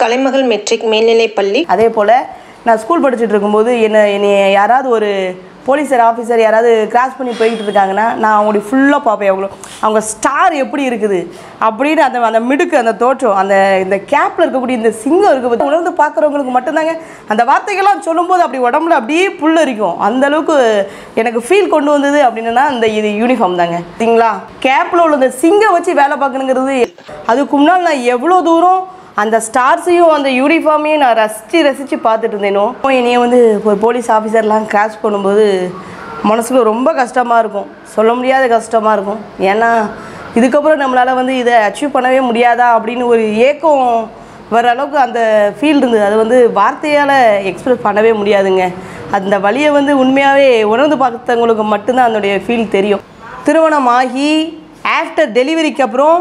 கலைமகள் matric மேல்நிலைப் பள்ளி. அதே போல் நான் ஸ்கூல் படிச்சுட்டு இருக்கும்போது என்னை யாராவது ஒரு போலீஸர் ஆஃபீஸர் யாராவது கிராஸ் பண்ணி போய்கிட்டு இருக்காங்கன்னா நான் அவங்களுடைய ஃபுல்லாக பார்ப்பேன். அவங்க ஸ்டார் எப்படி இருக்குது அப்படின்னு அந்த அந்த மிடுக்கு, அந்த தோற்றம், அந்த இந்த கேப்பில் இருக்கக்கூடிய இந்த சிங்கம் இருக்குது. உணர்ந்து பார்க்குறவங்களுக்கு மட்டும்தாங்க அந்த வார்த்தைகள்லாம் சொல்லும்போது அப்படி உடம்புல அப்படியே புல் இருக்கும். அந்தளவுக்கு எனக்கு ஃபீல் கொண்டு வந்தது அப்படின்னா அந்த இது யூனிஃபார்ம் தாங்க. சரிங்களா, கேப்பில் உள்ள இந்த சிங்கம் வச்சு வேலை பார்க்கணுங்கிறது. அதுக்கு முன்னால் நான் எவ்வளோ தூரம் அந்த ஸ்டார்ஸையும் அந்த யூனிஃபார்மையும் நான் ரசித்து பார்த்துட்டு இருந்தேனோ. என்னையை வந்து ஒரு போலீஸ் ஆஃபீஸர்லாம் கிராஸ் பண்ணும்போது மனசுக்கு ரொம்ப கஷ்டமாக இருக்கும், சொல்ல முடியாத கஷ்டமாக இருக்கும். ஏன்னா இதுக்கப்புறம் நம்மளால் வந்து இதை அச்சீவ் பண்ணவே முடியாதா அப்படின்னு ஒரு ஏக்கம் வர அளவுக்கு அந்த ஃபீல் இருந்தது. அது வந்து வார்த்தையால் எக்ஸ்பிரஸ் பண்ணவே முடியாதுங்க. அந்த வழியை வந்து உண்மையாகவே உணர்ந்து பார்த்தவங்களுக்கு மட்டும்தான் அதனுடைய ஃபீல் தெரியும். திருமணம் ஆகி ஆஃப்டர் டெலிவரிக்கு அப்புறம்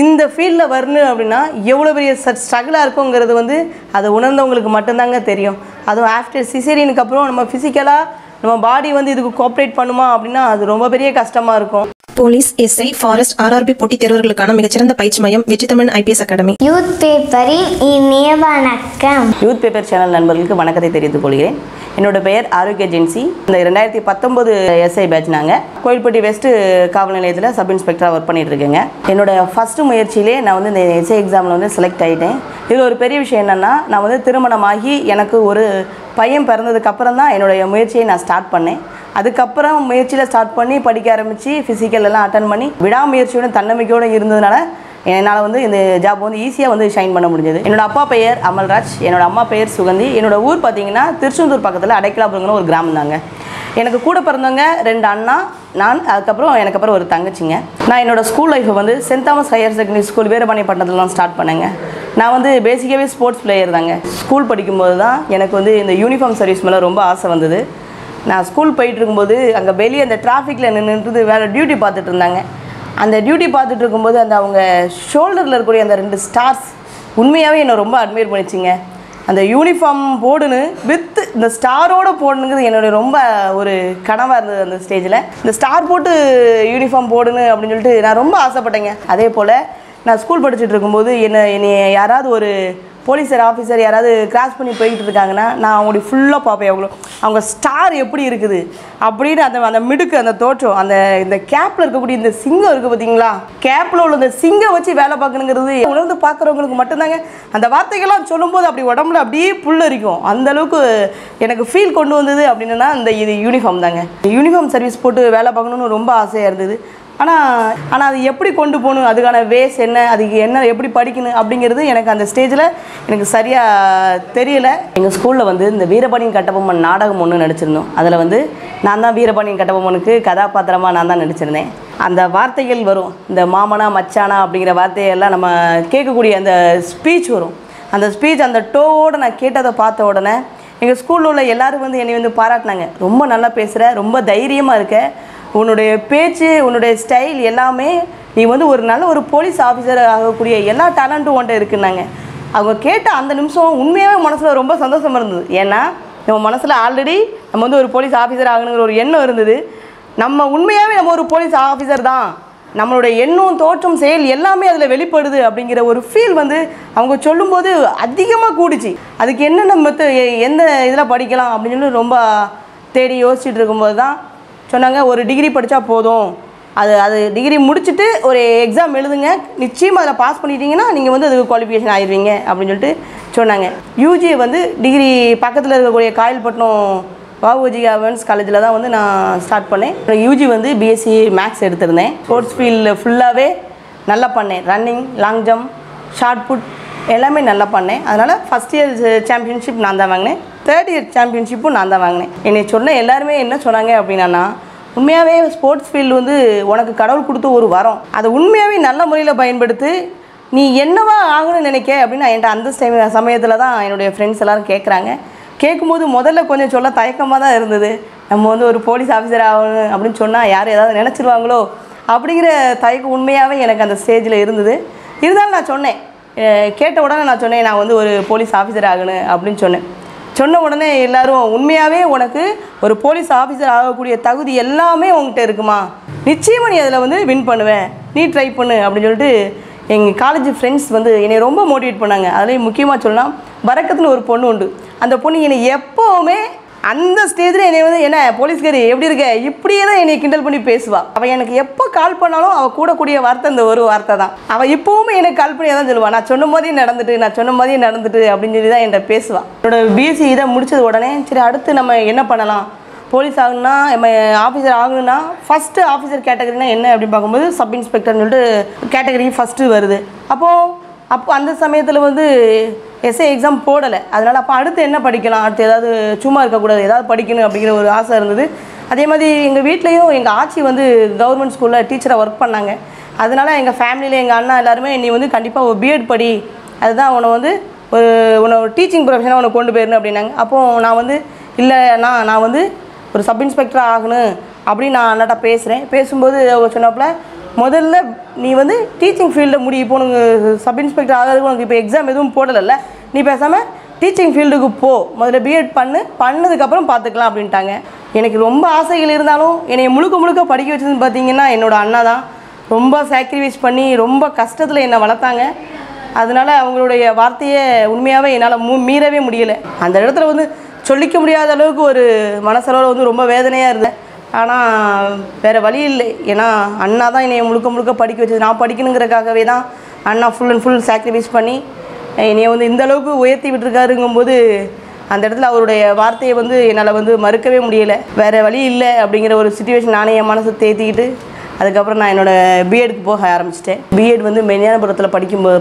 இந்த ஃபீல்டில் வரணும் அப்படின்னா எவ்வளோ பெரிய ஸ்ட்ரகிளாக இருக்குங்கிறது வந்து அதை உணர்ந்தவங்களுக்கு மட்டும்தாங்க தெரியும். அதுவும் ஆஃப்டர் சிசேரியனுக்கு அப்புறம் நம்ம ஃபிசிக்கலாக நம்ம பாடி வந்து இதுக்கு கோஆப்ரேட் பண்ணுமா அப்படின்னா அது ரொம்ப பெரிய கஷ்டமாக இருக்கும். போலீஸ், எஸ்ஐ, ஃபாரஸ்ட், ஆர்ஆர்பி போட்டித் தேர்வர்களுக்கான மிகச்சிறந்த பயிற்சி மையம் Vetri Tamil IPS academy. Youth பேப்பரின் இனிய வணக்கம். யூத் பேப்பர் சேனல் நண்பர்களுக்கு வணக்கத்தை தெரிவித்துக் கொள்கிறேன். என்னோட பெயர் ஆரோக்கிய ஜென்சி. இந்த 2019 எஸ்ஐ பேட்ச். நாங்கள் கோயில்பட்டி வெஸ்ட்டு காவல் நிலையத்தில் சப் இன்ஸ்பெக்டராக ஒர்க் பண்ணிட்டு இருக்கேங்க. என்னோட ஃபஸ்ட்டு முயற்சியிலே நான் வந்து இந்த எஸ்ஐ எக்ஸாமில் வந்து செலக்ட் ஆகிட்டேன். இதில் ஒரு பெரிய விஷயம் என்னென்னா, நான் வந்து திருமணமாகி எனக்கு ஒரு பையன் பிறந்ததுக்கப்புறம் தான் என்னுடைய முயற்சியை நான் ஸ்டார்ட் பண்ணேன். அதுக்கப்புறம் முயற்சியில் ஸ்டார்ட் பண்ணி படிக்க ஆரம்பித்து ஃபிசிக்கல் எல்லாம் அட்டன் பண்ணி விடாமுயற்சியோட தன்னம்பிக்கையோடு இருந்ததுனால என்னால் வந்து இந்த ஜாப் வந்து ஈஸியாக வந்து ஷைன் பண்ண முடிஞ்சது. என்னோடய அப்பா பெயர் அமல்ராஜ், என்னோடய அம்மா பெயர் சுகந்தி. என்னோடய ஊர் பார்த்திங்கன்னா திருச்செந்தூர் பக்கத்தில் அடைக்கலாபுரங்கிற ஒரு கிராமம் தாங்க. எனக்கு கூட பிறந்தவங்க 2 அண்ணா, நான், அதுக்கப்புறம் எனக்கு அப்புறம் ஒரு தங்கச்சிங்க. நான் என்னோடய ஸ்கூல் லைஃப்பை வந்து send Thomas higher secondary school Veerapani பட்டணத்துலாம் ஸ்டார்ட் பண்ணேங்க. நான் வந்து பேசிக்காகவே ஸ்போர்ட்ஸ் பிளேயர் தாங்க. ஸ்கூல் படிக்கும்போது தான் எனக்கு வந்து இந்த யூனிஃபார்ம் சர்வீஸ் மேலே ரொம்ப ஆசை வந்தது. நான் ஸ்கூல் போயிட்டு இருக்கும்போது அங்கே வெளியே அந்த டிராஃபிக்கில் நின்றுட்டு வேறு டியூட்டி பார்த்துட்டு இருந்தாங்க. அந்த டியூட்டி பார்த்துட்டு இருக்கும்போது அந்த அவங்க ஷோல்டரில் இருக்கக்கூடிய அந்த 2 ஸ்டார்ஸ் உண்மையாகவே என்னை ரொம்ப அட்மையர் பண்ணிச்சுங்க. அந்த யூனிஃபார்ம் போடுன்னு வித் இந்த ஸ்டாரோடு போடணுங்கிறது என்னுடைய ரொம்ப ஒரு கனவாக இருந்தது. அந்த ஸ்டேஜில் இந்த ஸ்டார் போட்டு யூனிஃபார்ம் போடுன்னு அப்படின்னு சொல்லிட்டு நான் ரொம்ப ஆசைப்பட்டேங்க. அதே போல் நான் ஸ்கூல் படிச்சுட்டு இருக்கும்போது என்னை யாராவது ஒரு போலீஸர் ஆஃபீஸர் யாராவது கிராஸ் பண்ணி போய்கிட்டு இருக்காங்கன்னா நான் அவங்களுடைய ஃபுல்லாக பார்ப்பேன். அவங்க ஸ்டார் எப்படி இருக்குது அப்படின்னு அந்த அந்த மிடுக்கு, அந்த தோற்றம், அந்த இந்த கேப்பில் இருக்கக்கூடிய இந்த சிங்கம் இருக்குது பார்த்தீங்களா. கேப்பில் உள்ள இந்த சிங்கம் வச்சு வேலை பார்க்கணுங்கிறது உணர்ந்து பார்க்குறவங்களுக்கு மட்டும்தாங்க அந்த வார்த்தைகள்லாம் சொல்லும்போது அப்படி உடம்புல அப்படியே புல் இருக்கும். அந்தளவுக்கு எனக்கு ஃபீல் கொண்டு வந்தது அப்படின்னா அந்த இது யூனிஃபார்ம் தாங்க. யூனிஃபார்ம் சர்வீஸ் போட்டு வேலை பார்க்கணுன்னு ரொம்ப ஆசையாக இருந்தது. ஆனால் அது எப்படி கொண்டு போகணும், அதுக்கான வேஸ் என்ன, அதுக்கு என்ன எப்படி படிக்கணும் அப்படிங்கிறது எனக்கு அந்த ஸ்டேஜில் எனக்கு சரியாக தெரியலை. எங்கள் ஸ்கூலில் வந்து இந்த வீரபாண்டியன் கட்டபொம்மன் நாடகம் ஒன்று நடிச்சிருந்தோம். அதில் வந்து நான் தான் வீரபாண்டியன் கட்டபொம்மனுக்கு கதாபாத்திரமாக நான் தான் நடிச்சிருந்தேன். அந்த வார்த்தைகள் வரும், இந்த மாமனா மச்சானா அப்படிங்கிற வார்த்தையெல்லாம் நம்ம கேட்கக்கூடிய அந்த ஸ்பீச் வரும். அந்த ஸ்பீச் அந்த டோவோடு நான் கேட்டதை பார்த்த உடனே எங்கள் ஸ்கூலில் உள்ள எல்லோரும் வந்து என்னை வந்து பாராட்டினாங்க. ரொம்ப நல்லா பேசுகிற, ரொம்ப தைரியமாக இருக்க, உன்னுடைய பேச்சு, உன்னுடைய ஸ்டைல் எல்லாமே, நீ வந்து ஒரு நல்ல ஒரு போலீஸ் ஆஃபீஸர் ஆகக்கூடிய எல்லா டேலண்ட்டும் உன்ட்ட இருக்குன்னாங்க. அவங்க கேட்ட அந்த நிமிஷம் உண்மையாகவே மனசில் ரொம்ப சந்தோஷமாக இருந்தது. ஏன்னா நம்ம மனசில் ஆல்ரெடி நம்ம வந்து ஒரு போலீஸ் ஆஃபீஸர் ஆகணுங்கிற ஒரு எண்ணம் இருந்தது. நம்ம உண்மையாகவே நம்ம ஒரு போலீஸ் ஆஃபீஸர் தான், நம்மளுடைய எண்ணம், தோற்றம், செயல் எல்லாமே அதில் வெளிப்படுது அப்படிங்கிற ஒரு ஃபீல் வந்து அவங்க சொல்லும்போது அதிகமாக கூடிச்சு. அதுக்கு என்னென்ன எந்த இதில் படிக்கலாம் அப்படின்னு சொல்லி ரொம்ப தேடி யோசிச்சுட்டு இருக்கும்போது தான் சொன்னாங்க, ஒரு டிகிரி படித்தா போதும், அது டிகிரி முடிச்சுட்டு ஒரு எக்ஸாம் எழுதுங்க, நிச்சயமாக அதில் பாஸ் பண்ணிட்டீங்கன்னா நீங்கள் வந்து அதுக்கு குவாலிஃபிகேஷன் ஆயிடுவீங்க அப்படின்னு சொல்லிட்டு சொன்னாங்க. யூஜி வந்து டிகிரி பக்கத்தில் இருக்கக்கூடிய காயல்பட்டினம் வஉஜி அவன்ஸ் காலேஜில் தான் வந்து நான் ஸ்டார்ட் பண்ணேன். யூஜி வந்து பிஎஸ்சி மேக்ஸ் எடுத்திருந்தேன். ஸ்போர்ட்ஸ் ஃபீல்டில் ஃபுல்லாகவே நல்லா பண்ணேன். Running, long jump, shot put எல்லாமே நல்லா பண்ணேன். அதனால் ஃபஸ்ட் இயர் சாம்பியன்ஷிப் நான் தான் வாங்கினேன். தேர்ட் இயர் சாம்பியன்ஷிப்பும் நான் தான் வாங்கினேன். என்னை சொன்ன எல்லாருமே என்ன சொன்னாங்க அப்படின்னா, உண்மையாகவே ஸ்போர்ட்ஸ் ஃபீல்டு வந்து உனக்கு கடவுள் கொடுத்த ஒரு வரம், அதை உண்மையாகவே நல்ல முறையில் பயன்படுத்தி நீ என்னவா ஆகணும்னு நினைக்க அப்படின்னு என்கிட்ட அந்த சமயத்தில் தான் என்னுடைய ஃப்ரெண்ட்ஸ் எல்லோரும் கேட்குறாங்க. கேட்கும்போது முதல்ல கொஞ்சம் சொல்ல தயக்கமாக தான் இருந்தது. நம்ம வந்து ஒரு போலீஸ் ஆஃபீஸர் ஆகணும் அப்படின்னு சொன்னால் யார் ஏதாவது நினச்சிருவாங்களோ அப்படிங்கிற தயக்கம் உண்மையாகவே எனக்கு அந்த ஸ்டேஜில் இருந்தது. இருந்தாலும் நான் சொன்னேன். கேட்ட உடனே நான் சொன்னேன், நான் வந்து ஒரு போலீஸ் ஆஃபீஸர் ஆகணும் அப்படின்னு சொன்னேன். சொன்ன உடனே எல்லோரும், உண்மையாகவே உனக்கு ஒரு போலீஸ் ஆஃபீஸர் ஆகக்கூடிய தகுதி எல்லாமே உங்கள்கிட்ட இருக்குமா, நிச்சயமாக நீ அதில் வந்து வின் பண்ணுவேன், நீ ட்ரை பண்ணு அப்படின்னு சொல்லிட்டு எங்கள் காலேஜ் ஃப்ரெண்ட்ஸ் வந்து என்னை ரொம்ப மோட்டிவேட் பண்ணாங்க. அதுலேயும் முக்கியமாக சொல்லலாம், பரக்கத்துன்னு ஒரு பொண்ணு உண்டு. அந்த பொண்ணு என்னை எப்போவுமே அந்த ஸ்டேஜில் என்னை வந்து என்ன போலீஸ்காரி எப்படி இருக்க இப்படியே தான் என்னை கிண்டல் பண்ணி பேசுவாள். அவள் எனக்கு எப்போ கால் பண்ணாலும் அவள் கூடக்கூடிய வார்த்தை இந்த ஒரு வார்த்தை தான். அவள் இப்போவுமே எனக்கு கால் பண்ணியாக தான் சொல்லுவாள், நான் சொன்ன மாதிரியே நடந்துட்டு அப்படின்னு சொல்லி தான் என்னை பேசுவாள். என்னோட பிஎஸ்சி இதை முடித்தது உடனே சரி அடுத்து நம்ம என்ன பண்ணலாம், போலீஸ் ஆகணுன்னா நம்ம ஆஃபீஸர் ஆகணுன்னா ஃபஸ்ட்டு ஆஃபீஸர் கேட்டகரினா என்ன அப்படின்னு பார்க்கும்போது சப் இன்ஸ்பெக்டர்னு சொல்லிட்டு கேட்டகரி ஃபஸ்ட்டு வருது. அப்போ அந்த சமயத்தில் வந்து எஸ்ஐ எக்ஸாம் போடலை. அதனால் அப்போ அடுத்து என்ன படிக்கலாம், அடுத்து ஏதாவது சும்மா இருக்கக்கூடாது, ஏதாவது படிக்கணும் அப்படிங்கிற ஒரு ஆசை இருந்தது. அதே மாதிரி எங்கள் வீட்லேயும் எங்கள் ஆச்சி வந்து கவர்மெண்ட் ஸ்கூலில் டீச்சராக ஒர்க் பண்ணாங்க. அதனால் எங்கள் ஃபேமிலியில் எங்கள் அண்ணா எல்லாருமே நீ வந்து கண்டிப்பாக ஒரு பிஎட் படி, அதுதான் உன்னை வந்து ஒரு உன்னோட டீச்சிங் ப்ரொஃபஷனாக உன்னை கொண்டு போயிடணும் அப்படின்னாங்க. அப்போது நான் வந்து இல்லைண்ணா நான் வந்து ஒரு சப் இன்ஸ்பெக்டராக ஆகணும் அப்படின்னு நான் அண்ணாட்ட பேசும்போது அவர் சொன்னாப்புல, முதல்ல நீ வந்து டீச்சிங் ஃபீல்டில் முடி, இப்போ உனக்கு சப் இன்ஸ்பெக்டர் ஆகிறதுக்கு உனக்கு இப்போ எக்ஸாம் எதுவும் போடலைல்ல, நீ பேசாமல் டீச்சிங் ஃபீல்டுக்கு போ, முதல்ல பிஎட் பண்ணதுக்கப்புறம் பார்த்துக்கலாம் அப்படின்ட்டாங்க. எனக்கு ரொம்ப ஆசைகள் இருந்தாலும் என்னை முழுக்க படிக்க வச்சதுன்னு பார்த்தீங்கன்னா என்னோடய அண்ணா தான். ரொம்ப சாக்ரிஃபைஸ் பண்ணி ரொம்ப கஷ்டத்தில் என்னை வளர்த்தாங்க. அதனால் அவங்களுடைய வார்த்தையை உண்மையாகவே என்னால் மீறவே முடியலை. அந்த இடத்துல வந்து சொல்லிக்க முடியாத அளவுக்கு ஒரு மனசளவில் வந்து ரொம்ப வேதனையாக இருந்தேன். ஆனால் வேறு வழி இல்லை, ஏன்னா அண்ணா தான் என்னை முழுக்க படிக்க வச்சது. நான் படிக்கணுங்கிறக்காகவே தான் அண்ணா ஃபுல் அண்ட் ஃபுல் சாக்ரிஃபைஸ் பண்ணி என்னை வந்து இந்தளவுக்கு உயர்த்தி விட்டுருக்காருங்கும்போது அந்த இடத்துல அவருடைய வார்த்தையை வந்து என்னால் வந்து மறுக்கவே முடியலை. வேறு வழி இல்லை அப்படிங்கிற ஒரு சுச்சுவேஷன் நானே என் மனசை தேத்திக்கிட்டு அதுக்கப்புறம் நான் என்னோடய பிஎட்க்கு போக ஆரம்பிச்சிட்டேன். பிஎட் வந்து மெய்ஞானபுரத்தில்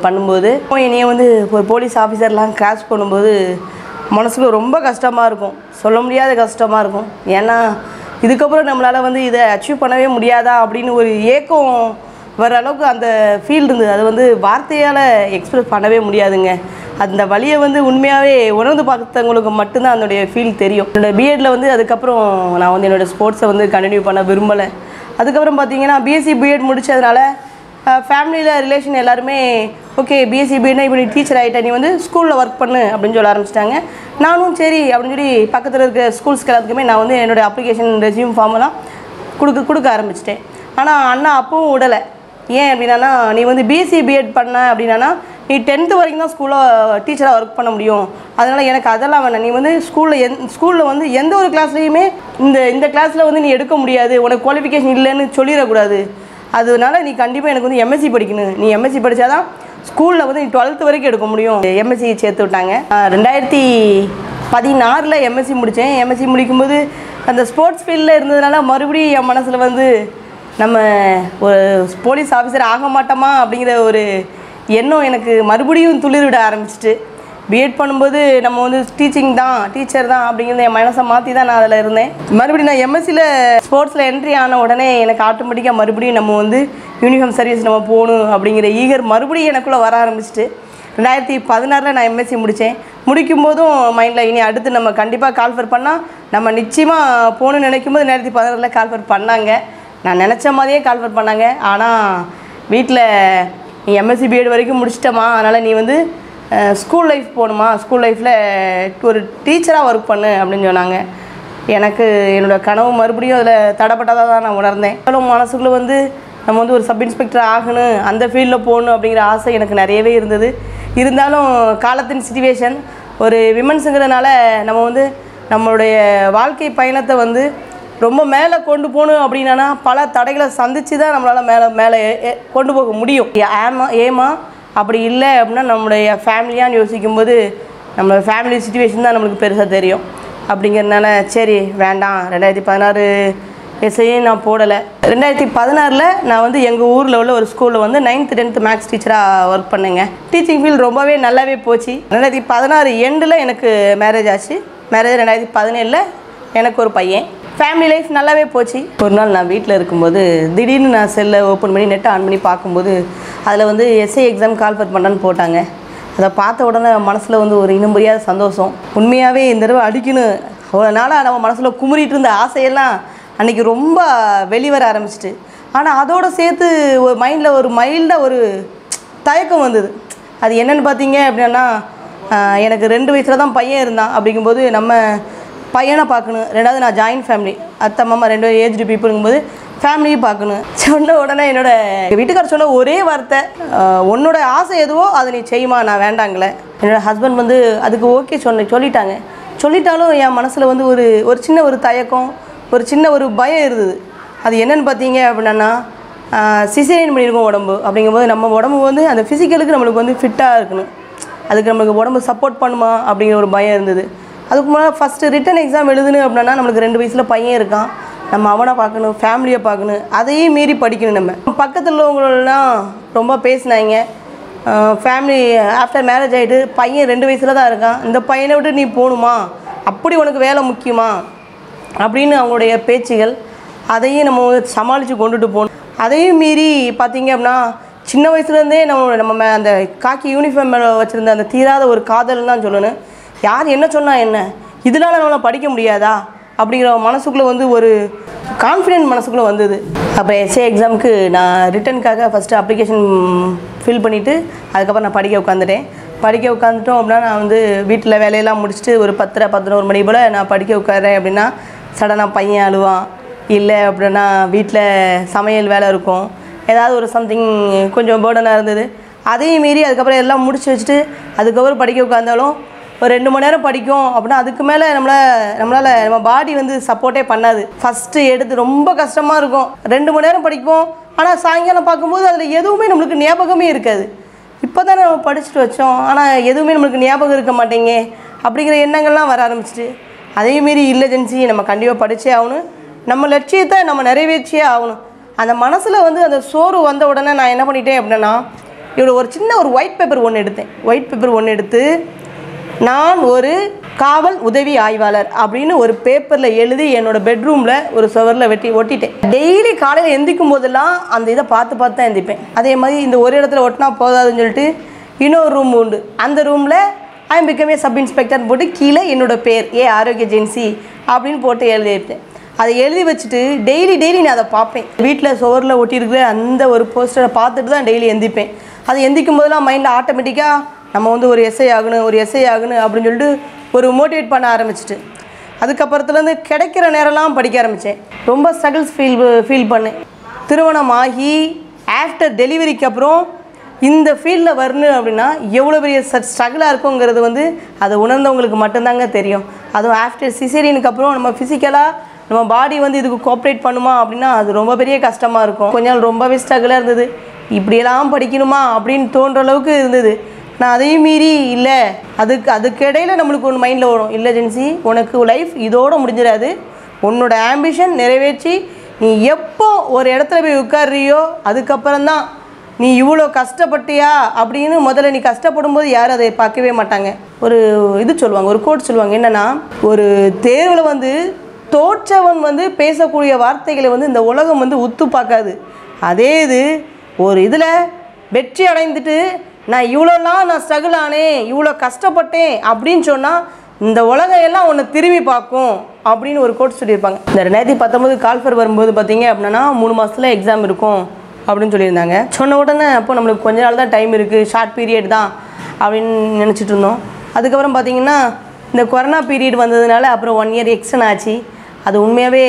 பண்ணும்போது என்னையை வந்து ஒரு போலீஸ் ஆஃபீஸர்லாம் கிராஸ் பண்ணும்போது மனசுக்கு ரொம்ப கஷ்டமாக இருக்கும், சொல்ல முடியாத கஷ்டமாக இருக்கும். ஏன்னா இதுக்கப்புறம் நம்மளால் வந்து இதை அச்சீவ் பண்ணவே முடியாதா அப்படின்னு ஒரு ஏக்கம் வர அளவுக்கு அந்த ஃபீல் இருந்தது. அது வந்து வார்த்தையால் எக்ஸ்பிரஸ் பண்ணவே முடியாதுங்க. அந்த வழியை வந்து உண்மையாகவே உணர்ந்து பார்த்தவங்களுக்கு மட்டும்தான் அதனுடைய ஃபீல் தெரியும். என்னோடய பிஎட்டில் வந்து அதுக்கப்புறம் நான் வந்து என்னோடய ஸ்போர்ட்ஸை வந்து கண்டினியூ பண்ண விரும்பலை. அதுக்கப்புறம் பார்த்தீங்கன்னா பிஎஸ்சி பிஎட் முடித்ததுனால ஃபேமிலியில் ரிலேஷன் எல்லாருமே ஓகே பிஎஸ்சி பிஎட்னா இப்போ நீ டீச்சர் ஆகிட்ட, நீ வந்து ஸ்கூலில் ஒர்க் பண்ணு அப்படின்னு சொல்ல ஆரம்பிச்சிட்டாங்க. நானும் சரி அப்படின்னு சொல்லி பக்கத்தில் இருக்கிற ஸ்கூல்ஸ்க்கு எல்லாத்துக்குமே நான் வந்து என்னோடய அப்ளிகேஷன் ரெஸ்யூம் ஃபார்மெல்லாம் கொடுக்க ஆரம்பிச்சிட்டேன். ஆனால் அண்ணா அப்பவும் விடலை. ஏன் அப்படின்னா நீ வந்து பிஎஸ்சி பிஎட் பண்ண அப்படின்னா நீ 10th வரைக்கும் தான் ஸ்கூலில் டீச்சராக ஒர்க் பண்ண முடியும், அதனால் எனக்கு அதெல்லாம் வேணாம், நீ வந்து ஸ்கூலில் வந்து எந்த ஒரு கிளாஸ்லேயுமே இந்த கிளாஸில் வந்து நீ எடுக்க முடியாது, உனக்கு குவாலிஃபிகேஷன் இல்லைன்னு சொல்லிடக்கூடாது, அதனால நீ கண்டிப்பாக எனக்கு வந்து எம்எஸ்சி படிக்கணும், நீ எம்எஸ்சி படித்தாதான் ஸ்கூலில் வந்து நீ 12th வரைக்கும் எடுக்க முடியும். எம்எஸ்சி சேர்த்து விட்டாங்க. 2016 எம்எஸ்சி முடித்தேன். எம்எஸ்சி முடிக்கும்போது அந்த ஸ்போர்ட்ஸ் ஃபீல்டில் இருந்ததுனால மறுபடியும் என் மனசில் வந்து நம்ம ஒரு போலீஸ் ஆஃபீஸர் ஆக மாட்டோமா அப்படிங்கிற ஒரு எண்ணம் எனக்கு மறுபடியும் துளிர்விட ஆரம்பிச்சிட்டு, பிஎட் பண்ணும்போது நம்ம வந்து டீச்சர் தான் அப்படிங்கிறத என் மனசை மாற்றி தான் நான் அதில் இருந்தேன். மறுபடியும் நான் எம்எஸ்சியில் ஸ்போர்ட்ஸில் என்ட்ரி ஆன உடனே எனக்கு ஆட்டோமேட்டிக்காக மறுபடியும் நம்ம வந்து யூனிஃபார்ம் சர்வீஸ் நம்ம போகணும் அப்படிங்கிற ஈகர் மறுபடியும் எனக்குள்ளே வர ஆரம்பிச்சிட்டு 2016 நான் எம்எஸ்சி முடித்தேன். முடிக்கும்போதும் மைண்டில் இனி அடுத்து நம்ம கண்டிப்பாக கால்ஃபர் பண்ணால் நம்ம நிச்சயமாக போகணும்னு நினைக்கும் போது 2016 கால்ஃபர் பண்ணாங்க. நான் நினச்ச மாதிரியே கால்ஃபர் பண்ணாங்க. ஆனால் வீட்டில் நீ எம்எஸ்சி பிஎட் வரைக்கும் முடிச்சிட்டமா, அதனால் நீ வந்து ஸ்கூல் லைஃப் போகணுமா, ஸ்கூல் லைஃப்பில் ஒரு டீச்சராக ஒர்க் பண்ணு அப்படின்னு சொன்னாங்க. எனக்கு என்னோடய கனவு மறுபடியும் அதில் தடைப்பட்டதாக தான் நான் உணர்ந்தேன். அதுவும் மனசுக்குள்ளே வந்து நம்ம வந்து ஒரு சப் இன்ஸ்பெக்டர் ஆகணும், அந்த ஃபீல்டில் போகணும் அப்படிங்கிற ஆசை எனக்கு நிறையவே இருந்தது. இருந்தாலும் காலத்தின் சிச்சுவேஷன் ஒரு விமன்ஸுங்கிறதுனால நம்ம வந்து நம்மளுடைய வாழ்க்கை பயணத்தை வந்து ரொம்ப மேலே கொண்டு போகணும் அப்படின்னா பல தடைகளை சந்தித்து தான் நம்மளால் மேலே கொண்டு போக முடியும். ஏமா அப்படி இல்லை அப்படின்னா நம்மளுடைய ஃபேமிலியான்னு யோசிக்கும்போது நம்மளோட ஃபேமிலி சுச்சுவேஷன் தான் நம்மளுக்கு பெருசாக தெரியும். அப்படிங்கிறதுனால சரி வேண்டாம் 2016 எஸ்ஐயும் நான் போடலை. 2016 நான் வந்து எங்கள் ஊரில் உள்ள ஒரு ஸ்கூலில் வந்து 9th 10th மேக்ஸ் டீச்சராக ஒர்க் பண்ணேங்க. டீச்சிங் ஃபீல்டு ரொம்பவே நல்லாவே போச்சு. 2016 எண்டில் எனக்கு மேரேஜ் ஆச்சு. மேரேஜ் 2017 எனக்கு ஒரு பையன். ஃபேமிலி லைஃப் நல்லாவே போச்சு. ஒரு நாள் நான் வீட்டில் இருக்கும்போது திடீர்னு நான் செல்லை ஓப்பன் பண்ணி நெட்டை ஆன் பண்ணி பார்க்கும்போது அதில் வந்து எஸ்ஐ எக்ஸாம் கால்ஃபர் பண்ணான்னு போட்டாங்க. அதை பார்த்த உடனே மனசில் வந்து ஒரு இனம் புரியாத சந்தோஷம். உண்மையாகவே இந்த தடவை அடிக்கணும், அவ்வளோ நாளாக நம்ம மனசில் குமுறிட்டு இருந்த ஆசையெல்லாம் அன்றைக்கி ரொம்ப வெளிவர ஆரம்பிச்சிட்டு. ஆனால் அதோடு சேர்த்து ஒரு மைண்டில் ஒரு மைல்டாக ஒரு தயக்கம் வந்தது. அது என்னென்னு பார்த்தீங்க அப்படின்னா எனக்கு 2 வயசில் தான் பையன் இருந்தான். அப்படிங்கும்போது நம்ம பையனை பார்க்கணும், ரெண்டாவது நான் ஜாயின்ட் ஃபேமிலி, அத்தை மாமா 2 ஏஜ்டு பீப்புளுங்கும்போது ஃபேமிலியை பார்க்கணும். சொன்ன உடனே என்னோட வீட்டுக்காரர் சொன்ன ஒரே வார்த்தை, உன்னோட ஆசை எதுவோ அதை நீ செய்யுமா, நான் வேண்டாங்களே. என்னோடய ஹஸ்பண்ட் வந்து அதுக்கு ஓகே சொல்லிட்டாங்க. சொல்லிட்டாலும் என் மனசில் வந்து ஒரு சின்ன தயக்கம், ஒரு சின்ன பயம் இருந்தது. அது என்னென்னு பார்த்தீங்க அப்படின்னா, சிசேரியன் பண்ணியிருக்கோம் உடம்பு. அப்படிங்கும்போது நம்ம உடம்பு வந்து அந்த ஃபிசிக்கலுக்கு நம்மளுக்கு வந்து ஃபிட்டாக இருக்கணும், அதுக்கு நம்மளுக்கு உடம்பு சப்போர்ட் பண்ணுமா அப்படிங்கிற ஒரு பயம் இருந்தது. அதுக்கு முன்னாடி ஃபஸ்ட்டு ரிட்டன் எக்ஸாம் எழுதுன்னு அப்படின்னா, நம்மளுக்கு 2 வயசில் பையன் இருக்கான், நம்ம அவனை பார்க்கணும், ஃபேமிலியை பார்க்கணும், அதையும் மீறி படிக்கணும். நம்ம பக்கத்தில் உள்ளவங்களெலாம் ரொம்ப பேசினாங்க. ஃபேமிலி ஆஃப்டர் மேரேஜ் ஆகிட்டு பையன் 2 வயசில் தான் இருக்கான், இந்த பையனை விட்டு நீ போகணுமா, அப்படி உனக்கு வேலை முக்கியமா அப்படின்னு அவங்களுடைய பேச்சுகள். அதையும் நம்ம சமாளித்து கொண்டுட்டு போகணும். அதையும் மீறி பார்த்திங்க அப்படின்னா, சின்ன வயசுலேருந்தே நம்ம அந்த காக்கி யூனிஃபார்ம் மேலே வச்சுருந்த அந்த தீராத ஒரு காதல் தான் சொல்லணும். யார் என்ன சொன்னால் என்ன, இதனால் நம்மளால் படிக்க முடியாதா அப்படிங்கிற மனசுக்குள்ளே வந்து ஒரு கான்ஃபிடென்ட் மனசுக்குள்ளே வந்தது. அப்போ எஸ்ஏ எக்ஸாமுக்கு நான் ரிட்டனுக்காக ஃபஸ்ட்டு அப்ளிகேஷன் ஃபில் பண்ணிவிட்டு அதுக்கப்புறம் நான் படிக்க உட்காந்துட்டேன். படிக்க உட்காந்துட்டோம் அப்படின்னா, நான் வந்து வீட்டில் வேலையெல்லாம் முடிச்சுட்டு ஒரு 10:30-11 மணி போல் நான் படிக்க உட்காறேன் அப்படின்னா, சடனாக பையன் அழுவான், இல்லை அப்படின்னா வீட்டில் சமையல் வேலை இருக்கும், ஏதாவது ஒரு சம்திங் கொஞ்சம் பேர்டனாக இருந்தது. அதையும் மீறி அதுக்கப்புறம் எல்லாம் முடிச்சு வச்சுட்டு அதுக்கப்புறம் படிக்க உட்காந்தாலும் ஒரு 2 மணி நேரம் படிக்கும் அப்படின்னா, அதுக்கு மேலே நம்ம பாடி வந்து சப்போர்ட்டே பண்ணாது. ஃபஸ்ட்டு எடுத்து ரொம்ப கஷ்டமாக இருக்கும். 2 மணி நேரம் படிப்போம், ஆனால் சாயங்காலம் பார்க்கும்போது அதில் எதுவுமே நம்மளுக்கு ஞாபகமே இருக்காது. இப்போ தானே நம்ம படிச்சுட்டு வச்சோம், ஆனால் எதுவுமே நம்மளுக்கு ஞாபகம் இருக்க மாட்டேங்க அப்படிங்கிற எண்ணங்கள்லாம் வர ஆரம்பிச்சிட்டு, அதேமாரி இல்லை ஜென்சி, நம்ம கண்டிப்பாக படித்தே ஆகணும், நம்ம லட்சியத்தை நம்ம நிறைவேற்றியே ஆகணும். அந்த மனசில் வந்து அந்த சோறு வந்த உடனே நான் என்ன பண்ணிட்டேன் அப்படின்னா, இவ்வளோ ஒரு சின்ன ஒயிட் பேப்பர் ஒன்று எடுத்து நான் ஒரு காவல் உதவி ஆய்வாளர் அப்படின்னு ஒரு பேப்பரில் எழுதி என்னோடய பெட்ரூமில் ஒரு சுவரில் ஒட்டிட்டேன். டெய்லி காலையில் எந்திக்கும் போதெல்லாம் அந்த இதை பார்த்து தான் எந்திப்பேன். அதே மாதிரி இந்த ஒரு இடத்துல ஒட்டினா போதாதுன்னு சொல்லிட்டு இன்னொரு ரூம் உண்டு. அந்த ரூமில் I am become a sub இன்ஸ்பெக்டர்னு போட்டு கீழே என்னோடய பேர் ஆரோக்கிய ஜென்சி அப்படின்னு போட்டு எழுதி வைப்பேன். அதை எழுதி வச்சுட்டு டெய்லி நான் அதை பார்ப்பேன். வீட்டில் சுவரில் ஒட்டியிருக்கிற அந்த ஒரு போஸ்டரை பார்த்துட்டு தான் டெய்லி எந்திப்பேன். அது எந்திக்கும் போதெல்லாம் மைண்டில் ஆட்டோமேட்டிக்காக நம்ம வந்து ஒரு எஸ்ஐ ஆகணும் அப்படின்னு சொல்லிட்டு ஒரு மோட்டிவேட் பண்ண ஆரம்பிச்சிட்டு, அதுக்கப்புறத்துலேருந்து கிடைக்கிற நேரம்லாம் படிக்க ஆரம்பித்தேன். ரொம்ப ஸ்ட்ரகிள்ஸ் ஃபீல் பண்ணேன். திருமணம் ஆகி ஆஃப்டர் டெலிவரிக்கு அப்புறம் இந்த ஃபீல்டில் வரணும் அப்படின்னா எவ்வளோ பெரிய ஸ்ட்ரகிளாக இருக்குங்கிறது வந்து அதை உணர்ந்தவங்களுக்கு மட்டும்தாங்க தெரியும். அதுவும் ஆஃப்டர் சிசேரியனுக்கு அப்புறம் நம்ம ஃபிசிக்கலாக நம்ம பாடி வந்து இதுக்கு கோஆப்ரேட் பண்ணுமா அப்படின்னா அது ரொம்ப பெரிய கஷ்டமாக இருக்கும். கொஞ்ச நாள் ரொம்பவே ஸ்ட்ரகிளாக இருந்தது. இப்படியெல்லாம் படிக்கணுமா அப்படின்னு தோன்ற அளவுக்கு இருந்தது. நான் அதையும் மீறி இல்லை, அதுக்கிடையில் நம்மளுக்கு ஒன்று மைண்டில் வரும், இல்லை ஜென்சி, உனக்கு லைஃப் இதோடு முடிஞ்சிடாது, உன்னோட ஆம்பிஷன் நிறைவேற்றி நீ எப்போ ஒரு இடத்துல போய் உட்கார்றியோ அதுக்கப்புறம்தான் நீ இவ்வளோ கஷ்டப்பட்டியா அப்படின்னு முதல்ல நீ கஷ்டப்படும் போது யாரும் அதை பார்க்கவே மாட்டாங்க. ஒரு கோட் சொல்லுவாங்க என்னென்னா, ஒரு தேர்வில் வந்து தோற்றவன் வந்து பேசக்கூடிய வார்த்தைகளை வந்து இந்த உலகம் வந்து உத்து பார்க்காது. அதே இது ஒரு இதில் வெற்றி அடைந்துட்டு நான் இவ்வளோலாம் ஸ்ட்ரகிள் ஆனேன், இவ்வளோ கஷ்டப்பட்டேன் அப்படின்னு சொன்னால் இந்த உலகம் எல்லாம் ஒன்று திரும்பி பார்க்கும் அப்படின்னு ஒரு கோட் சொல்லியிருப்பாங்க. இந்த 2019 கால்ஃபர் வரும்போது பார்த்தீங்க அப்படின்னா 3 மாதத்தில் எக்ஸாம் இருக்கும் அப்படின்னு சொல்லியிருந்தாங்க. சொன்ன உடனே அப்போ நம்மளுக்கு கொஞ்ச நாள் தான் டைம் இருக்குது, ஷார்ட் பீரியட் தான் அப்படின்னு நினச்சிட்டு இருந்தோம். அதுக்கப்புறம் பார்த்திங்கன்னா இந்த கொரோனா பீரியட் வந்ததுனால அப்புறம் 1 இயர் எக்ஸ்டன் ஆச்சு. அது உண்மையாகவே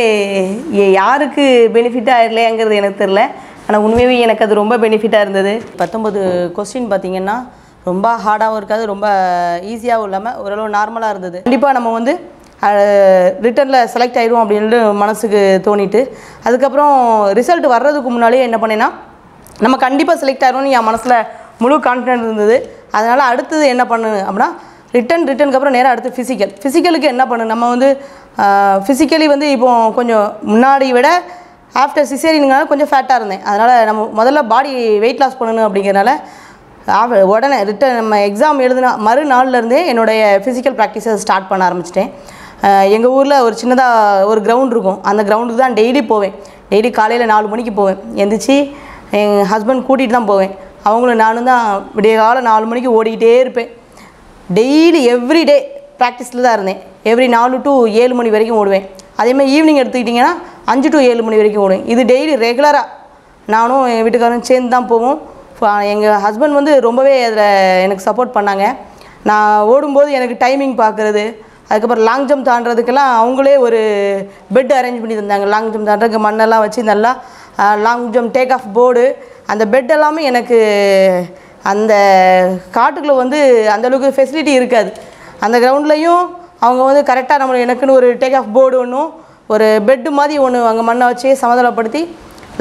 யாருக்கு பெனிஃபிட்டாக இல்லைங்கிறது எனக்கு தெரில, ஆனால் உண்மையாகவே எனக்கு அது ரொம்ப பெனிஃபிட்டாக இருந்தது. 19 கொஸ்டின் பார்த்திங்கன்னா ரொம்ப ஹார்டாகவும் இருக்காது, ரொம்ப ஈஸியாகவும் இல்லாமல் ஓரளவு நார்மலாக இருந்தது. கண்டிப்பாக நம்ம வந்து ரிட்டனில் செலக்ட் ஆகிடும் அப்படின்ட்டு மனசுக்கு தோணிட்டு, அதுக்கப்புறம் ரிசல்ட் வர்றதுக்கு முன்னாலே என்ன பண்ணேன்னா, நம்ம கண்டிப்பாக செலக்ட் ஆகிடும்னு என் மனசில் முழு கான்ஃபிடென்ட் இருந்தது. அதனால் அடுத்தது என்ன பண்ணு அப்படின்னா, ரிட்டனுக்கு அப்புறம் நேராக அடுத்து ஃபிசிக்கலுக்கு என்ன பண்ணு, நம்ம வந்து ஃபிசிக்கலி வந்து இப்போது கொஞ்சம் முன்னாடி விட ஆஃப்டர் சிசேரியனுங்கனால கொஞ்சம் ஃபேட்டாக இருந்தேன். அதனால் நம்ம முதல்ல பாடி வெயிட் லாஸ் பண்ணணும் அப்படிங்கிறனால உடனே நம்ம எக்ஸாம் எழுதினா மறுநாள்லேருந்தே என்னுடைய ஃபிசிக்கல் ப்ராக்டிஸை ஸ்டார்ட் பண்ண ஆரம்பிச்சிட்டேன். எங்கள் ஊரில் ஒரு சின்னதாக ஒரு கிரவுண்ட் இருக்கும், அந்த கிரவுண்டுக்கு தான் டெய்லி போவேன். டெய்லி காலையில் 4 மணிக்கு போவேன். எந்திரிச்சு எங்கள் ஹஸ்பண்ட் கூட்டிகிட்டு தான் போவேன். அவங்களும் நானும் தான் விடிய காலம் 4 மணிக்கு ஓடிக்கிட்டே இருப்பேன். டெய்லி எவ்ரிடே ப்ராக்டிஸில் தான் இருந்தேன். எவ்ரி 4 to 7 மணி வரைக்கும் ஓடுவேன். அதேமாதிரி ஈவினிங் எடுத்துக்கிட்டிங்கன்னா 5 to 7 மணி வரைக்கும் ஓடும். இது டெய்லி ரெகுலராக நானும் என் வீட்டுக்காரரும் சேர்ந்து தான் போவோம். எங்கள் ஹஸ்பண்ட் வந்து ரொம்பவே அதில் எனக்கு சப்போர்ட் பண்ணாங்க. நான் ஓடும்போது எனக்கு டைமிங் பார்க்குறது, அதுக்கப்புறம் லாங் ஜம்ப் தாண்டுறதுக்கெல்லாம் அவங்களே ஒரு பெட் அரேஞ்ச் பண்ணி தந்தாங்க. லாங் ஜம்ப் தாண்டுறதுக்கு மண்ணெல்லாம் வச்சு நல்லா long jump take off board அந்த பெட் எல்லாமே எனக்கு அந்த காட்டுக்குள்ளே வந்து அந்தளவுக்கு ஃபெசிலிட்டி இருக்காது. அந்த கிரவுண்ட்லேயும் அவங்க வந்து கரெக்டாக நம்மளுக்கு எனக்குன்னு ஒரு டேக் ஆஃப் போர்டு ஒன்றும் ஒரு பெட்டு மாதிரி ஒன்று அங்கே மண்ணை வச்சு சமதளப்படுத்தி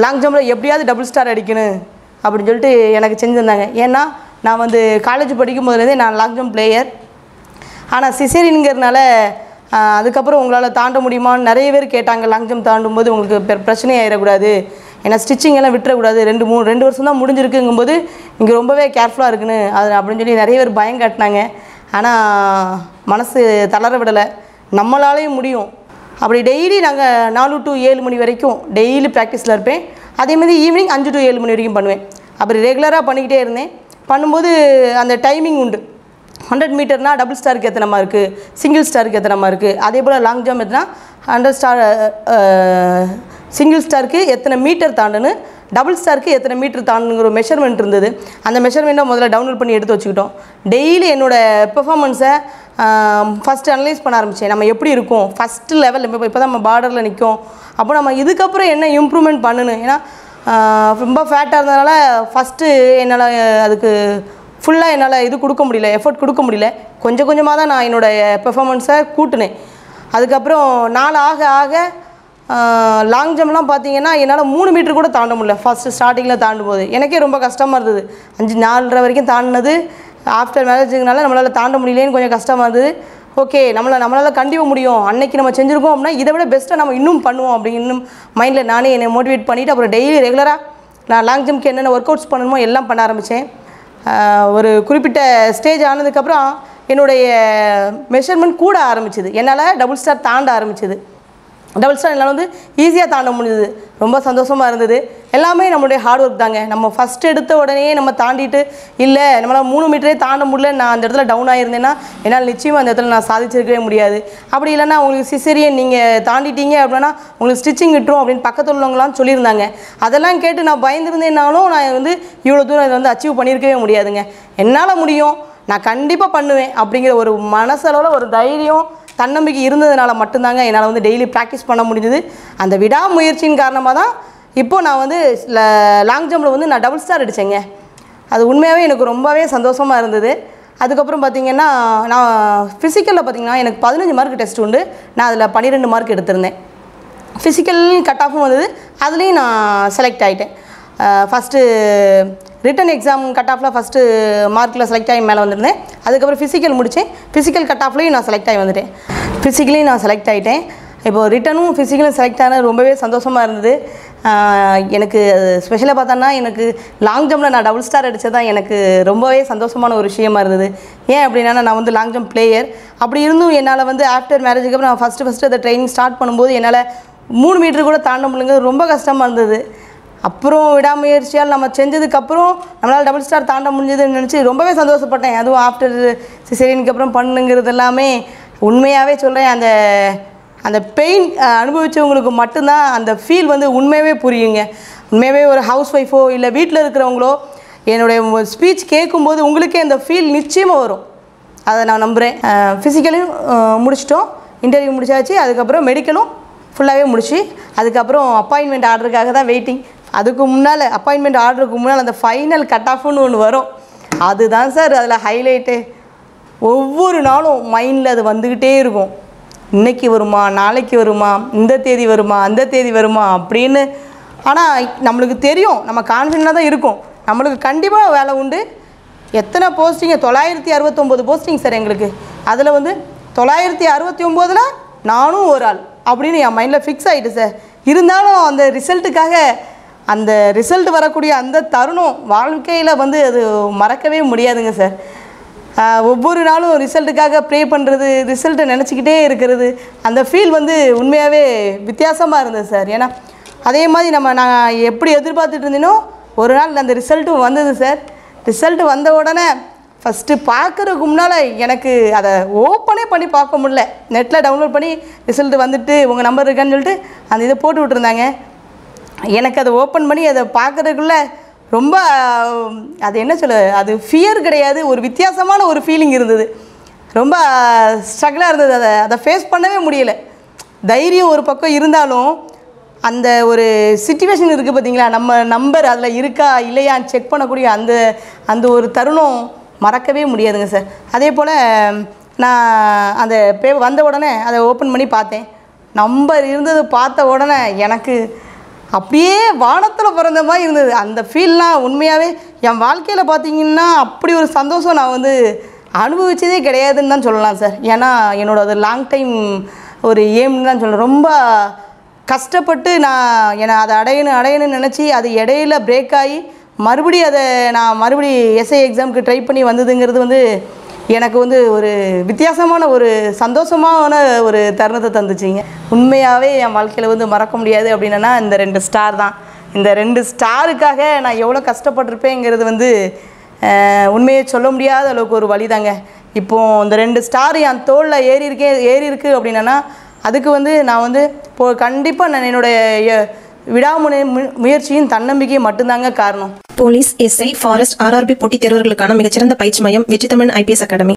லாங் ஜம்பில் எப்படியாவது டபுள் ஸ்டார் அடிக்கணும் அப்படின்னு சொல்லிட்டு எனக்கு செஞ்சுருந்தாங்க. ஏன்னா நான் வந்து காலேஜ் படிக்கும் போதுலேருந்தே நான் லாங் ஜம்ப் பிளேயர். ஆனால் சிசேரியன்கிறதுனால அதுக்கப்புறம் உங்களால் தாண்ட முடியுமான்னு நிறைய பேர் கேட்டாங்க. லாங் ஜம்ப் தாண்டும் போது உங்களுக்கு பிரச்சனை ஆகிடக்கூடாது, ஏன்னா ஸ்டிச்சிங்கெல்லாம் விட்டுறக்கூடாது, ரெண்டு வருஷம் தான் முடிஞ்சிருக்குங்கும்போது இங்கே ரொம்பவே கேர்ஃபுல்லாக இருக்குன்னு அது அப்படின்னு சொல்லி நிறைய பேர் பயம் காட்டினாங்க. ஆனால் மனசு தளர விடலை, நம்மளாலேயும் முடியும். அப்படி டெய்லி நாங்கள் 4 to 7 மணி வரைக்கும் டெய்லி ப்ராக்டிஸில் இருப்பேன். அதேமாதிரி ஈவினிங் 5 to 7 மணி வரைக்கும் பண்ணுவேன். அப்படி ரெகுலராக பண்ணிக்கிட்டே இருந்தேன். பண்ணும்போது அந்த டைமிங் உண்டு. 100 மீட்டர்னால் டபுள் ஸ்டாருக்கு எத்தனை மாதிரி இருக்குது, சிங்கிள் ஸ்டாருக்கு எத்தனை மாதிரி இருக்குது, அதே போல் லாங் ஜம்ப் எத்தனா 100 ஸ்டார் சிங்கிள் ஸ்டாருக்கு எத்தனை மீட்டர் தாண்டுன்னு டபுள் ஸ்டாருக்கு எத்தனை மீட்டர் தாண்டுங்கிற ஒரு மெஷர்மெண்ட் இருந்தது. அந்த மெஷர்மெண்ட்டை முதல்ல டவுன்லோட் பண்ணி எடுத்து வச்சுக்கிட்டோம். டெய்லி என்னோடய பெர்ஃபார்மன்ஸை ஃபஸ்ட்டு அனலைஸ் பண்ண ஆரம்பித்தேன். நம்ம எப்படி இருக்கோம் ஃபஸ்ட்டு லெவலில், இப்போ தான் நம்ம பார்டரில் நிற்கும், அப்போ நம்ம இதுக்கப்புறம் என்ன இம்ப்ரூவ்மெண்ட் பண்ணணும். ஏன்னா ரொம்ப ஃபேட்டாக இருந்ததுனால ஃபஸ்ட்டு என்னால் அதுக்கு ஃபுல்லாக என்னால் இது கொடுக்க முடியல, எஃபர்ட் கொடுக்க முடியல. கொஞ்சம் கொஞ்சமாக தான் நான் என்னோடய பெர்ஃபார்மன்ஸை கூட்டினேன். அதுக்கப்புறம் நாள் ஆக ஆக லாங் ஜம்ப்லாம் பார்த்தீங்கன்னா என்னால் 3 மீட்டர் கூட தாண்ட முடியல. ஃபஸ்ட்டு ஸ்டார்டிங்கில் தாண்டும் போது எனக்கே ரொம்ப கஷ்டமாக இருந்தது. 5 4.5 வரைக்கும் தாண்டினது ஆஃப்டர் மேரேஜுக்குனால நம்மளால் தாண்ட முடியலேன்னு கொஞ்சம் கஷ்டமாக இருந்தது. ஓகே, நம்மளால் கண்டிப்பாக முடியும், அன்னைக்கு நம்ம செஞ்சுருக்கோம் அப்படின்னா இதை விட பெஸ்ட்டாக நம்ம இன்னும் பண்ணுவோம் அப்படின்னு இன்னும் மைண்டில் நானே என்னை மோட்டிவேட் பண்ணிவிட்டு அப்புறம் டெய்லி ரெகுலராக நான் லாங் ஜம்ப்க்கு என்னென்ன ஒர்க் அவுட்ஸ் பண்ணணுமோ எல்லாம் பண்ண ஆரம்பித்தேன். ஒரு குறிப்பிட்ட ஸ்டேஜ் ஆனதுக்கப்புறம் என்னுடைய மெஷர்மெண்ட் கூட ஆரம்பிச்சிது. என்னால் டபுள் ஸ்டார் தாண்ட ஆரம்பிச்சிது. டபுள் ஸ்டார் என்னால் வந்து ஈஸியாக தாண்ட முடிஞ்சது. ரொம்ப சந்தோஷமாக இருந்தது. எல்லாமே நம்மளுடைய ஹார்ட் ஒர்க் தாங்க. நம்ம ஃபஸ்ட் எடுத்த உடனே நம்ம தாண்டிட்டு இல்லை நம்மளால் 3 மீட்டரே தாண்ட முடியல, நான் அந்த இடத்துல டவுன் ஆகியிருந்தேன்னா என்னால் நிச்சயமாக அந்த இடத்துல நான் சாதிச்சிருக்கவே முடியாது. அப்படி இல்லைன்னா உங்களுக்கு சிசேரியன் நீங்கள் தாண்டிட்டீங்க அப்படின்னா உங்களுக்கு ஸ்டிச்சிங் விட்டுரும் அப்படின்னு பக்கத்தில் உள்ளவங்களாம் சொல்லியிருந்தாங்க. அதெல்லாம் கேட்டு நான் பயந்துருந்தேன்னாலும் நான் வந்து இவ்வளோ தூரம் இதை வந்து அச்சீவ் பண்ணியிருக்கவே முடியாதுங்க. என்னால் முடியும், நான் கண்டிப்பாக பண்ணுவேன் அப்படிங்கிற ஒரு மனசளவில் ஒரு தைரியம் தன்னம்பிக்கை இருந்ததுனால மட்டும்தாங்க என்னால் வந்து டெய்லி ப்ராக்டிஸ் பண்ண முடிஞ்சது. அந்த விடாமுயற்சியின் காரணமாக தான் இப்போது நான் வந்து லாங் ஜம்பில் வந்து நான் டபுள் ஸ்டார் அடித்தேங்க. அது உண்மையாகவே எனக்கு ரொம்பவே சந்தோஷமாக இருந்தது. அதுக்கப்புறம் பார்த்திங்கன்னா நான் ஃபிசிக்கலில் பார்த்திங்கன்னா எனக்கு 15 மார்க் டெஸ்ட் உண்டு. நான் அதில் 12 மார்க் எடுத்திருந்தேன். ஃபிசிக்கல் கட் ஆஃபும் வந்தது, அதுலேயும் நான் செலக்ட் ஆகிட்டேன். ஃபஸ்ட்டு ரிட்டன் எக்ஸாம் கட் ஆஃபில் ஃபஸ்ட்டு மார்க்கில் செலக்ட் ஆகி மேலே வந்துருந்தேன். அதுக்கப்புறம் ஃபிசிக்கல் முடித்தேன். ஃபிசிக்கல் கட் ஆஃப்லேயும் நான் செலக்ட் ஆகி வந்துட்டேன். ஃபிசிக்கலையும் நான் செலக்ட் ஆகிட்டேன். இப்போது ரிட்டனும் ஃபிசிக்கலும் செலக்ட் ஆனது ரொம்பவே சந்தோஷமாக இருந்தது. எனக்கு ஸ்பெஷலாக பார்த்தோன்னா எனக்கு லாங் ஜம்பில் நான் டபுள் ஸ்டார் அடித்தது தான் எனக்கு ரொம்பவே சந்தோஷமான ஒரு விஷயமா இருந்தது. ஏன் அப்படின்னா நான் வந்து லாங் ஜம்ப் பிளேயர். அப்படி இருந்தும் என்னால் வந்து ஆஃப்டர் மேரேஜுக்கு அப்புறம் நான் ஃபஸ்ட்டு அந்த ட்ரைனிங் ஸ்டார்ட் பண்ணும்போது என்னால் 3 மீட்டர் கூட தாண்ட முடியலங்கிறது ரொம்ப கஷ்டமாக இருந்தது. அப்புறம் விடாமுயற்சியால் நம்ம செஞ்சதுக்கப்புறம் நம்மளால் டபுள் ஸ்டார் தாண்ட முடிஞ்சதுன்னு நினச்சி ரொம்பவே சந்தோஷப்பட்டேன். அதுவும் ஆஃப்டர் சிசேரியனுக்கு அப்புறம் பண்ணுங்கிறது எல்லாமே உண்மையாகவே சொல்கிறேன். அந்த பெயின் அனுபவித்தவங்களுக்கு மட்டும்தான் அந்த ஃபீல் வந்து உண்மையாகவே புரியுங்க. உண்மையாகவே ஒரு ஹவுஸ் ஒய்ஃபோ இல்லை வீட்டில் இருக்கிறவங்களோ என்னுடைய ஸ்பீச் கேட்கும்போது உங்களுக்கே அந்த ஃபீல் நிச்சயமாக வரும். அதை நான் நம்புகிறேன். ஃபிசிக்கலையும் முடிச்சிட்டோம், இன்டர்வியூ முடிச்சாச்சு. அதுக்கப்புறம் மெடிக்கலும் ஃபுல்லாகவே முடிச்சு அதுக்கப்புறம் அப்பாயின்மெண்ட் ஆர்டருக்காக தான் வெயிட்டிங். அதுக்கு முன்னால் அப்பாயின்மெண்ட் ஆர்டருக்கு முன்னால் அந்த ஃபைனல் கட் ஆஃப்னு ஒன்று வரும். அதுதான் சார் அதில் ஹைலைட்டு. ஒவ்வொரு நாளும் மைண்டில் அது வந்துக்கிட்டே இருக்கும். இன்றைக்கி வருமா, நாளைக்கு வருமா, இந்த தேதி வருமா, அந்த தேதி வருமா அப்படின்னு. ஆனால் நம்மளுக்கு தெரியும், நம்ம கான்ஃபிடென்ட்டாக தான் இருக்கும், நம்மளுக்கு கண்டிப்பாக வேலை உண்டு. எத்தனை போஸ்டிங்கு, 969 போஸ்டிங் சார் எங்களுக்கு. அதில் வந்து 969ல் நானும் ஒரு ஆள் அப்படின்னு என் மைண்டில் ஃபிக்ஸ் ஆகிட்டு சார். இருந்தாலும் அந்த ரிசல்ட்டுக்காக அந்த ரிசல்ட் வரக்கூடிய அந்த தருணம் வாழ்க்கையில் வந்து அது மறக்கவே முடியாதுங்க சார். ஒவ்வொரு நாளும் ரிசல்ட்டுக்காக ப்ரே பண்ணுறது, ரிசல்ட்டை நினச்சிக்கிட்டே இருக்கிறது, அந்த ஃபீல் வந்து உண்மையாகவே வித்தியாசமாக இருந்தது சார். ஏன்னா அதே மாதிரி நான் எப்படி எதிர்பார்த்துட்டு இருந்தேனோ ஒரு நாள் அந்த ரிசல்ட்டும் வந்தது சார். ரிசல்ட் வந்த உடனே ஃபஸ்ட்டு பார்க்குறதுக்கு முன்னால் எனக்கு அதை ஓப்பனே பண்ணி பார்க்க முடியல. நெட்டில் டவுன்லோட் பண்ணி ரிசல்ட் வந்துட்டு உங்கள் நம்பர் இருக்கான்னு சொல்லிட்டு அந்த இதை போட்டு விட்டுருந்தாங்க. எனக்கு அதை ஓப்பன் பண்ணி அதை பார்க்குறதுக்குள்ளே ரொம்ப அது என்ன சொல்ல, அது ஃபியர் கிடையாது, ஒரு வித்தியாசமான ஒரு ஃபீலிங் இருந்தது. ரொம்ப ஸ்ட்ரகிளாக இருந்தது. அதை ஃபேஸ் பண்ணவே முடியலை. தைரியம் ஒரு பக்கம் இருந்தாலும் அந்த ஒரு சிச்சுவேஷன் இருக்குது பார்த்தீங்களா, நம்ம நம்பர் அதில் இருக்கா இல்லையான்னு செக் பண்ணக்கூடிய அந்த அந்த ஒரு தருணம் மறக்கவே முடியாதுங்க சார். அதே போல் நான் அந்த வந்த உடனே அதை ஓப்பன் பண்ணி பார்த்தேன். நம்பர் இருந்தது பார்த்த உடனே எனக்கு அப்படியே வானத்தில் பிறந்த மாதிரி இருந்தது. அந்த ஃபீல்லாம் உண்மையாகவே என் வாழ்க்கையில் பார்த்திங்கன்னா அப்படி ஒரு சந்தோஷம் நான் வந்து அனுபவித்ததே கிடையாதுன்னு தான் சொல்லலாம் சார். ஏன்னா என்னோட அது லாங் டைம் ஒரு எய்ம்னு தான் சொல்லணும். ரொம்ப கஷ்டப்பட்டு நான் அதை அடையணும்னு நினச்சி அது இடையில பிரேக் ஆகி மறுபடியும் அதை நான் மறுபடியும் எஸ்ஐ எக்ஸாமுக்கு ட்ரை பண்ணி வந்ததுங்கிறது வந்து எனக்கு வந்து ஒரு வித்தியாசமான ஒரு சந்தோஷமான ஒரு தருணத்தை தந்துச்சிங்க. உண்மையாகவே என் வாழ்க்கையில் வந்து மறக்க முடியாது அப்படின்னா இந்த 2 ஸ்டார் தான். இந்த 2 ஸ்டாருக்காக நான் எவ்வளோ கஷ்டப்பட்டிருப்பேங்கிறது வந்து உண்மையை சொல்ல முடியாத அளவுக்கு ஒரு வழி தாங்க. இப்போது இந்த 2 ஸ்டார் என் தோளில் ஏறி இருக்கு அப்படின்னா அதுக்கு வந்து நான் வந்து இப்போது கண்டிப்பாக நான் என்னுடைய விடாமுயற்சியும் தன்னம்பிக்கையும் மட்டும்தாங்க காரணம். போலீஸ், எஸ்ஐ, ஃபாரஸ்ட், ஆர்ஆர்பி போட்டித் தேர்வர்களுக்கான மிகச்சிறந்த பயிற்சி மையம் வெற்றித்தமிழ் IPS அகாடமி.